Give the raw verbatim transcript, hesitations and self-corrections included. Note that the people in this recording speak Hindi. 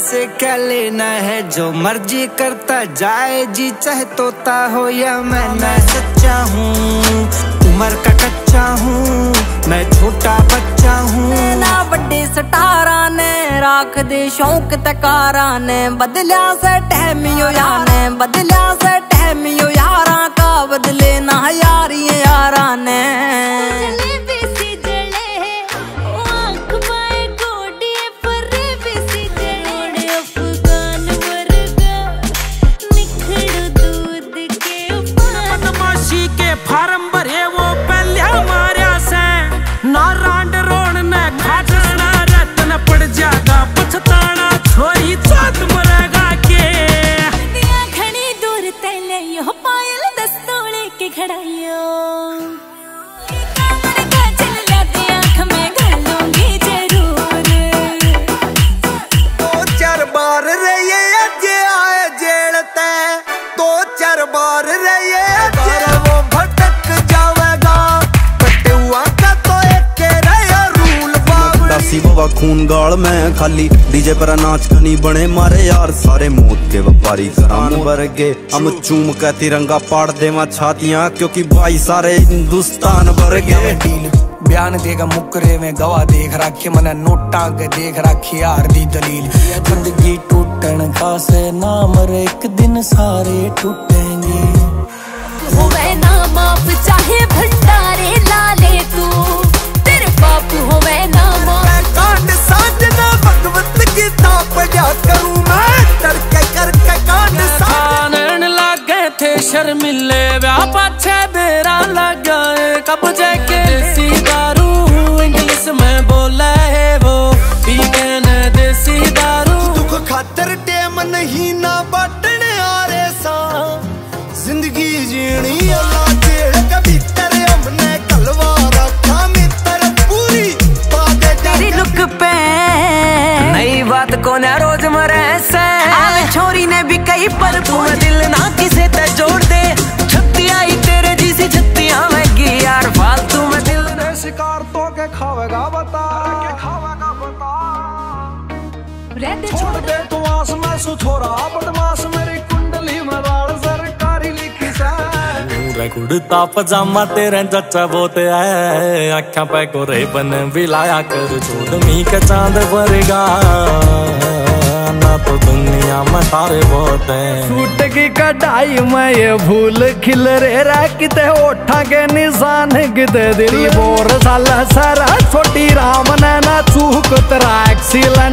से क्या लेना है, जो मर्जी करता जाए जी, चाहे तोता हो या मैं। मैं सच्चा हूँ, उम्र का कच्चा हूँ, मैं छोटा बच्चा हूँ। ना बड़े सटारा ने राख दे शौक तकारा ने, बदलिया से टहमियो यार ने, बदलिया से टहमियो यारा का बदले ना यारी यारा ने। खून गाल में खाली डीजे पर नाच खनी बने मारे यार सारे मौत के व्यापारी करान वर्गे। हम चूम का तिरंगा पाड़ देवा छातियां, क्योंकि भाई सारे हिंदुस्तान वर्गे। बयान देगा मुकरे में गवा देख राखे, मने नोटा के देख राखी यार दी दलील। जिंदगी टूटन का से ना मरे, एक दिन सारे टूटेंगे। होवे ना माफ चाहे भंडारे लाले तू, तेरे बाप होवे ना शर्मिले व्यापाचे बेरा लगाए कब जाके देसी दारू। इंग्लिश में बोला है वो पी के न देसी दारू। दुख खातर टेम नहीं ना बटने आ रे सा, जिंदगी जीनी अल्लाह तेरे कभी तेरे हमने कलवा रखा मित्र पूरी बातें तेरी लुक पे। नई बात को ना रोज मरे से छोरी ने भी कई पर पूरा दिल ना किसे जोड़ दे। छत्तियाँ ही तेरे जैसी छत्तियाँ लगी यार फालतू में दिल ने शिकार तो के खावेगा बता, के खावेगा बता। छोड़ दे तू आस में सुथोरा बदमाश, मेरी कुंडली में राड़ सरकारी लिखी से। पूरे कुड़ता पजामा तेरे जच्चा बोते है, आँखों पे कोरे बन बिलाया कर छोड़ मी का चांद भरेगा। ना तो दुनिया में सारे बहुत हैं, सूट की कटाई में ये भूल खिल रे रखते ओठा के निशान गिदे दिल बोर साला सारा छोटी राम ने ना चूक तेरा एक्सील